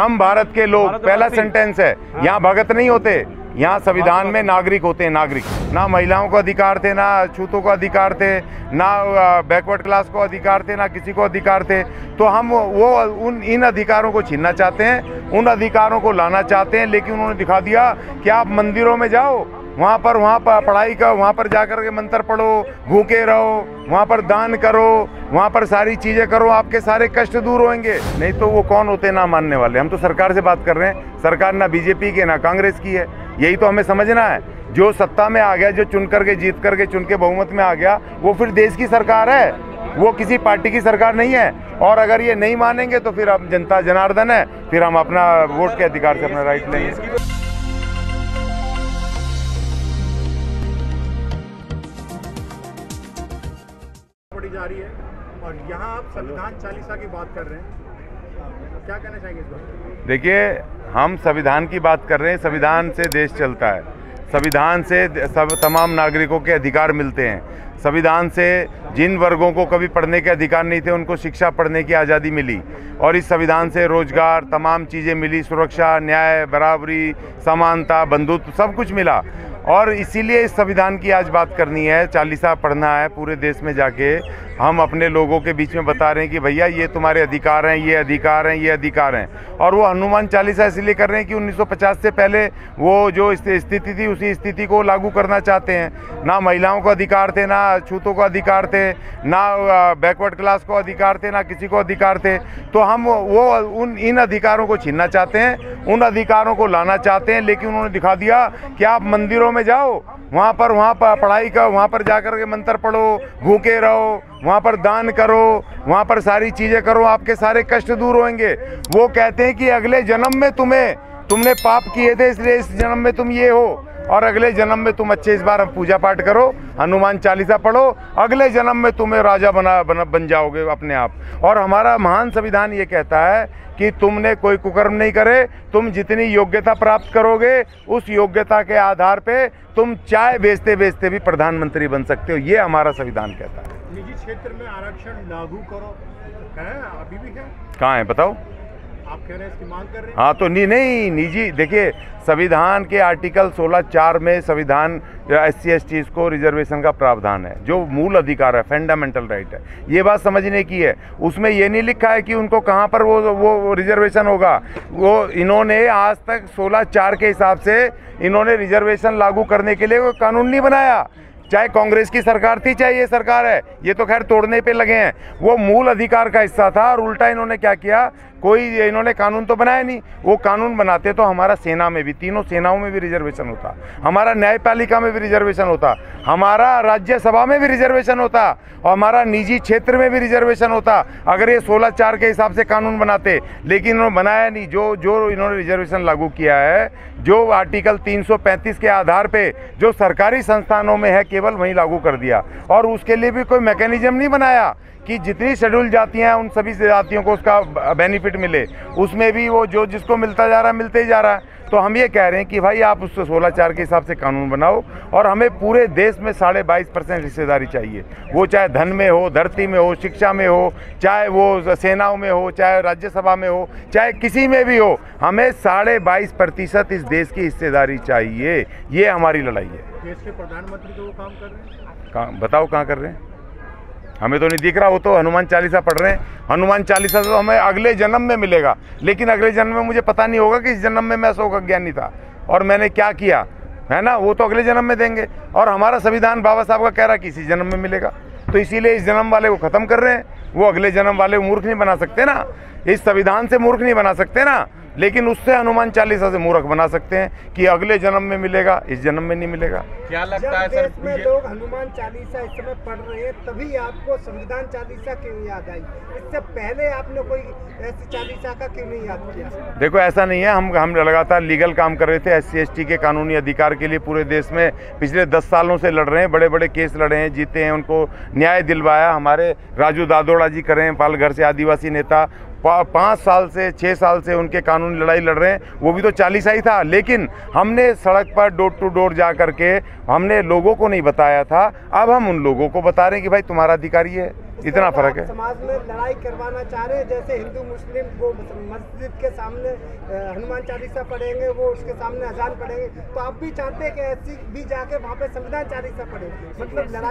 हम भारत के लोग, पहला सेंटेंस है, यहाँ भगत नहीं होते, यहाँ संविधान में नागरिक होते हैं। नागरिक ना महिलाओं को अधिकार थे, ना अछूतों को अधिकार थे, ना बैकवर्ड क्लास को अधिकार थे, ना किसी को अधिकार थे। तो हम वो इन अधिकारों को छीनना चाहते हैं, उन अधिकारों को लाना चाहते हैं। लेकिन उन्होंने दिखा दिया कि आप मंदिरों में जाओ, वहाँ पर पढ़ाई का, वहाँ पर जाकर के मंत्र पढ़ो, भूखे रहो, वहाँ पर दान करो, वहाँ पर सारी चीज़ें करो, आपके सारे कष्ट दूर होंगे। नहीं तो वो कौन होते ना मानने वाले? हम तो सरकार से बात कर रहे हैं, सरकार ना बीजेपी की ना कांग्रेस की है। यही तो हमें समझना है, जो सत्ता में आ गया, जो चुन करके जीत करके चुन के बहुमत में आ गया, वो फिर देश की सरकार है, वो किसी पार्टी की सरकार नहीं है। और अगर ये नहीं मानेंगे तो फिर हम जनता जनार्दन है, फिर हम अपना वोट के अधिकार से अपना राइट लेंगे। जा रही है और यहाँ आप संविधान चालीसा की बात कर रहे हैं, क्या कहना चाहेंगे इस बात? देखिए, हम संविधान की बात कर रहे हैं, संविधान से देश चलता है, संविधान से तमाम नागरिकों के अधिकार मिलते हैं, संविधान से जिन वर्गों को कभी पढ़ने के अधिकार नहीं थे उनको शिक्षा, पढ़ने की आज़ादी मिली, और इस संविधान से रोजगार, तमाम चीज़ें मिली, सुरक्षा, न्याय, बराबरी, समानता, बंधुत्व, सब कुछ मिला। और इसीलिए इस संविधान की आज बात करनी है, चालीसा पढ़ना है, पूरे देश में जाके हम अपने लोगों के बीच में बता रहे हैं कि भैया ये तुम्हारे अधिकार हैं, ये अधिकार हैं, ये अधिकार हैं। और वो हनुमान चालीसा इसलिए कर रहे हैं कि 1950 से पहले वो जो स्थिति थी उसी स्थिति को लागू करना चाहते हैं। ना महिलाओं को अधिकार थे, ना अछूतों को अधिकार थे, ना बैकवर्ड क्लास को अधिकार थे, ना किसी को अधिकार थे। तो हम वो इन अधिकारों को छीनना चाहते हैं, उन अधिकारों को लाना चाहते हैं। लेकिन उन्होंने दिखा दिया कि आप मंदिरों में जाओ, वहाँ पर पढ़ाई का, वहाँ पर जाकर के मंत्र पढ़ो, भूखे रहो, वहाँ पर दान करो, वहाँ पर सारी चीज़ें करो, आपके सारे कष्ट दूर होंगे। वो कहते हैं कि अगले जन्म में तुमने पाप किए थे, इसलिए इस जन्म में तुम ये हो, और अगले जन्म में तुम अच्छे, इस बार हम पूजा पाठ करो, हनुमान चालीसा पढ़ो, अगले जन्म में तुम्हें राजा बन जाओगे अपने आप। और हमारा महान संविधान ये कहता है कि तुमने कोई कुकर्म नहीं करे, तुम जितनी योग्यता प्राप्त करोगे उस योग्यता के आधार पे तुम चाय बेचते बेचते भी प्रधानमंत्री बन सकते हो, ये हमारा संविधान कहता है। निजी क्षेत्र में आरक्षण लागू करो है, अभी भी है, कहाँ है बताओ? आप कह रहे हैं इसकी मांग कर रहे हैं। हाँ तो नहीं निजी, देखिए संविधान के आर्टिकल 16(4) में संविधान SC ST को रिजर्वेशन का प्रावधान है, जो मूल अधिकार है, फंडामेंटल राइट है, ये बात समझने की है। उसमें ये नहीं लिखा है कि उनको कहाँ पर वो रिजर्वेशन होगा। वो इन्होंने आज तक 16(4) के हिसाब से इन्होंने रिजर्वेशन लागू करने के लिए कोई कानून नहीं बनाया, चाहे कांग्रेस की सरकार थी चाहे ये सरकार है, ये तो खैर तोड़ने पे लगे हैं। वो मूल अधिकार का हिस्सा था, और उल्टा इन्होंने क्या किया, कोई इन्होंने कानून तो बनाया नहीं। वो कानून बनाते तो हमारा सेना में भी, तीनों सेनाओं में भी रिजर्वेशन होता, हमारा न्यायपालिका में भी रिजर्वेशन होता, हमारा राज्यसभा में भी रिजर्वेशन होता, और हमारा निजी क्षेत्र में भी रिजर्वेशन होता, अगर ये 16(4) के हिसाब से कानून बनाते। लेकिन इन्होंने बनाया नहीं। जो इन्होंने रिजर्वेशन लागू किया है, जो आर्टिकल 335 के आधार पर जो सरकारी संस्थानों में है केवल वहीं लागू कर दिया, और उसके लिए भी कोई मैकेनिज्म नहीं बनाया कि जितनी शेड्यूल जातियाँ हैं उन सभी जातियों को उसका बेनिफिट मिले। उसमें भी वो जो जिसको मिलता जा रहा है, मिलते ही जा रहा है। तो हम ये कह रहे हैं कि भाई आप उससे 16(4) के हिसाब से कानून बनाओ, और हमें पूरे देश में 22.5% हिस्सेदारी चाहिए, वो चाहे धन में हो, धरती में हो, शिक्षा में हो, चाहे वो सेनाओं में हो, चाहे राज्यसभा में हो, चाहे किसी में भी हो, हमें 22.5% इस देश की हिस्सेदारी चाहिए। ये हमारी लड़ाई है। देश के प्रधानमंत्री तो वो काम कर रहे हैं, बताओ कहाँ कर रहे हैं? हमें तो नहीं दिख रहा। वो तो हनुमान चालीसा पढ़ रहे हैं, हनुमान चालीसा तो हमें अगले जन्म में मिलेगा, लेकिन अगले जन्म में मुझे पता नहीं होगा कि इस जन्म में मैं अशोक अज्ञानी था और मैंने क्या किया है ना, वो तो अगले जन्म में देंगे। और हमारा संविधान बाबा साहब का कह रहा कि इसी जन्म में मिलेगा, तो इसीलिए इस जन्म वाले को ख़त्म कर रहे हैं। वो अगले जन्म वाले मूर्ख नहीं बना सकते ना, इस संविधान से मूर्ख नहीं बना सकते ना, लेकिन उससे, हनुमान चालीसा से मूर्ख बना सकते हैं कि अगले जन्म में मिलेगा, इस जन्म में नहीं मिलेगा। क्या लगता है सर, में लोग हनुमान चालीसा इस समय पढ़ रहे हैं तभी आपको संविधान चालीसा क्यों याद आई? इससे पहले आपने कोई ऐसी चालीसा का क्यों नहीं याद किया? देखो ऐसा नहीं है, हम लगातार लीगल काम कर रहे थे, SC ST के कानूनी अधिकार के लिए पूरे देश में पिछले 10 सालों से लड़ रहे हैं, बड़े बड़े केस लड़े हैं, जीते हैं, उनको न्याय दिलवाया। हमारे राजू दादोड़ा जी कर रहे हैं पालघर से, आदिवासी नेता, 5 साल से 6 साल से उनके कानूनी लड़ाई लड़ रहे हैं, वो भी तो चालीसा ही था। लेकिन हमने सड़क पर डोर टू डोर जा करके हमने लोगों को नहीं बताया था, अब हम उन लोगों को बता रहे हैं कि भाई तुम्हारा अधिकार ये है। इतना फर्क है। समाज में लड़ाई करवाना चाह रहे हैं, जैसे हिंदू मुस्लिम वो मस्जिद के सामने हनुमान चालीसा पढ़ेंगे, वो उसके सामने अजान पढ़ेंगे, तो आप भी चाहते हैं कि ऐसी भी जाके वहाँ पे संविधान चालीसा पढ़े? मतलब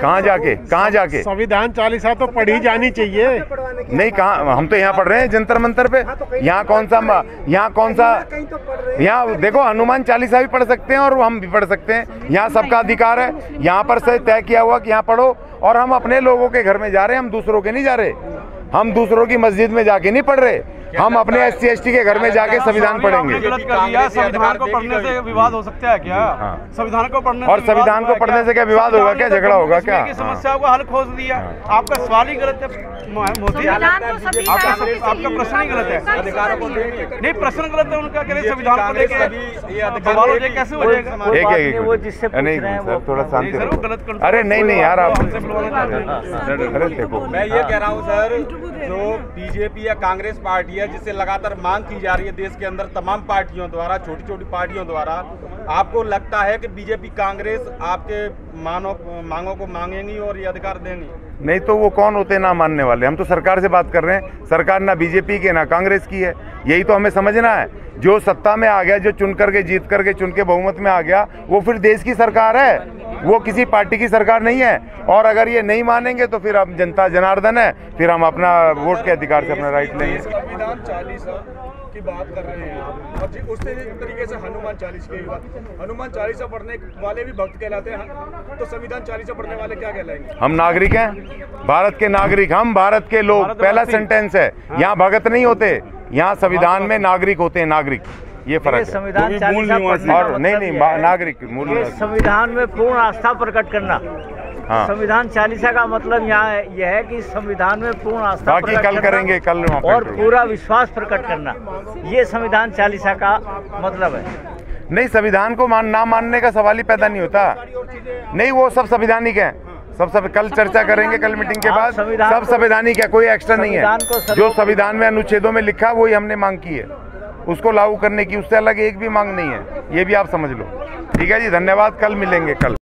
कहाँ जाके संविधान चालीसा तो पढ़ी जानी चाहिए। नहीं, कहाँ, हम तो यहाँ पढ़ रहे हैं जंतर मंतर पे। यहाँ कौन सा यहाँ देखो, हनुमान चालीसा भी पढ़ सकते हैं और हम भी पढ़ सकते हैं। यहाँ सबका अधिकार है, यहाँ पर से तय किया हुआ कि यहाँ पढ़ो। और हम अपने लोगों के घर में जा रहे हैं, हम दूसरों के नहीं जा रहे, हम दूसरों की मस्जिद में जाके नहीं पढ़ रहे, हम अपने SC ST के घर में जाके संविधान पढ़ेंगे। संविधान को पढ़ने से विवाद हो सकता है क्या? संविधान को पढ़ने और संविधान को पढ़ने से क्या विवाद होगा? क्या झगड़ा होगा? क्या समस्या को हल खोज दिया? आपका सवाल ही गलत है, आपका प्रश्न ही गलत है। नहीं, प्रश्न गलत है उनका, कह रहे संविधान को लेके कैसे हो जाएगा। अरे नहीं यार, आप देखो, मैं ये कह रहा हूँ सर, जो BJP या कांग्रेस पार्टी है, जिससे लगातार मांग की जा रही है देश के अंदर तमाम पार्टियों द्वारा, छोटी छोटी पार्टियों द्वारा, आपको लगता है कि BJP कांग्रेस आपके मांगों को मांगेंगी और ये अधिकार देंगी? नहीं तो वो कौन होते ना मानने वाले? हम तो सरकार से बात कर रहे हैं, सरकार ना BJP की ना कांग्रेस की है। यही तो हमें समझना है, जो सत्ता में आ गया, जो चुन करके जीत करके चुन के बहुमत में आ गया, वो फिर देश की सरकार है, वो किसी पार्टी की सरकार नहीं है। और अगर ये नहीं मानेंगे तो फिर हम जनता जनार्दन है, फिर हम अपना वोट के अधिकार से अपना राइट लेंगे। संविधान 40 की बात कर रहे हैं आप, और जी उस तरीके से हनुमान चालीसा की बात, हनुमान चालीसा पढ़ने वाले भी भक्त कहलाते हैं, तो संविधान 40 पढ़ने वाले क्या कहलाएंगे? हम नागरिक हैं, भारत के नागरिक, हम भारत के लोग, पहला सेंटेंस है। यहाँ भगत नहीं होते, यहाँ संविधान में नागरिक होते हैं, नागरिक। ये फर्क संविधान 40 और नहीं नागरिक मूल संविधान में पूर्ण आस्था प्रकट करना। हाँ। संविधान 40 का मतलब यहाँ यह है कि संविधान में पूर्ण आस्था प्रकट कल करेंगे कल और पूरा विश्वास प्रकट करना, ये संविधान 40 का मतलब है। नहीं, संविधान को ना मानने का सवाल ही पैदा नहीं होता। नहीं, वो सब संविधानिक है, सब कल चर्चा करेंगे, कल मीटिंग के बाद सब संवैधानिक है, कोई एक्स्ट्रा नहीं है। जो संविधान में अनुच्छेदों में लिखा वही हमने मांग की है, उसको लागू करने की, उससे अलग एक भी मांग नहीं है। ये भी आप समझ लो। ठीक है जी, धन्यवाद, कल मिलेंगे, कल।